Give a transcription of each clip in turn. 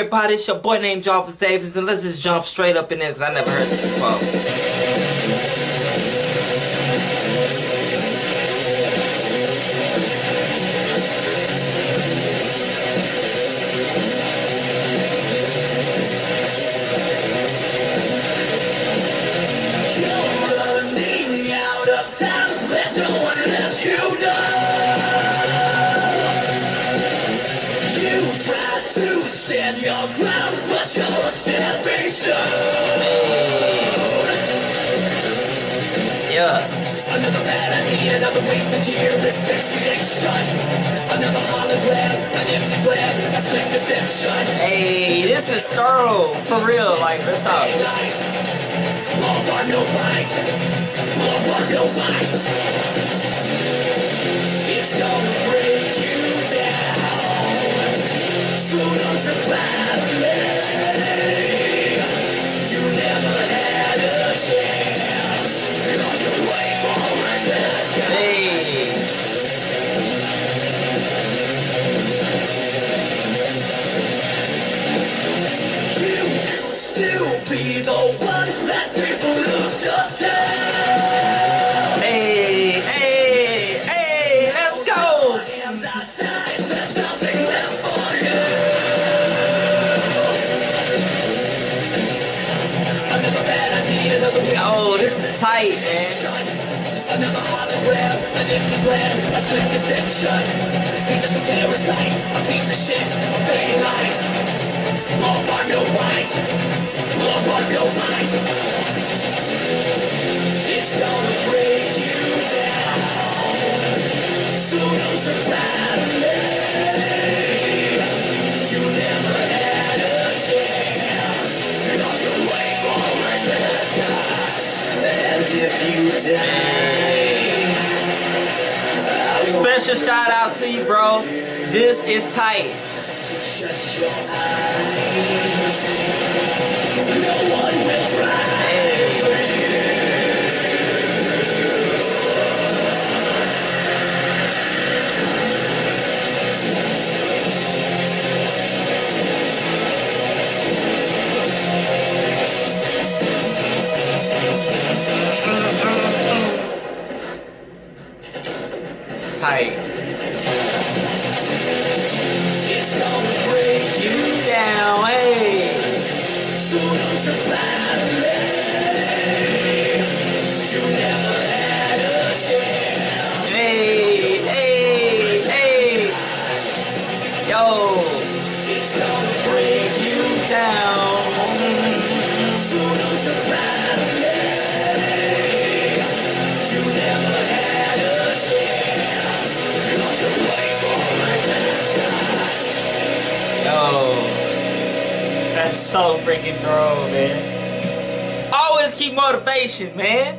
everybody, it's your boy named Jarvis Davis, and let's just jump straight up in there because I never heard this before. You're running out of time, there's no one left to die. To stand your ground, but you're stepping stone. Yeah. Another vanity, another wasted year, this action. Another hologram, an empty plan, a slick deception. Hey, this is thorough, for real, like, that's how. More war, no fight. More war, no fight. It's gonna break you down. Soon as the cloud lay, you never had a chance. Lost your way for resistance. You will still be the one that people looked up to. Hey, let's go. Hands outside, there's nothing left for you. Oh, this is tight, man. Another hologram, an empty plan, a slick deception. You're just a parasite, a piece of shit, a fading light. More war, no right. More war, no right. It's gonna break you down. Soon as the cloud lay, you never had a chance. You lost your way for resistance. If you die. Special shout out to you, bro. This is tight. So shut your eyes. No one will tight. It's gonna break you down, hey. Soon as the cloud lay, you never had a chance. Hey. Yo. It's gonna break you down. Soon as the cloud lay, you never had a chance. That's so freaking thorough, man. Always keep motivation, man.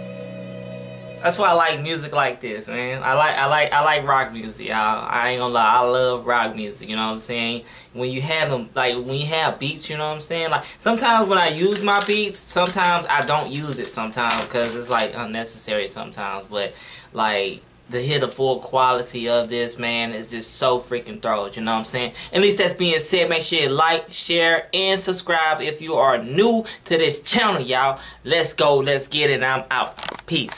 That's why I like music like this, man. I like rock music, y'all. I ain't gonna lie, I love rock music, you know what I'm saying? When you have them, like when you have beats, you know what I'm saying? Like sometimes when I use my beats, sometimes I don't use it sometimes because it's like unnecessary sometimes, but like to hear the full quality of this, man, is just so freaking thorough, you know what I'm saying? At least that's being said, make sure you like, share, and subscribe if you are new to this channel, y'all. Let's go, let's get it, and I'm out. Peace.